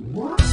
What?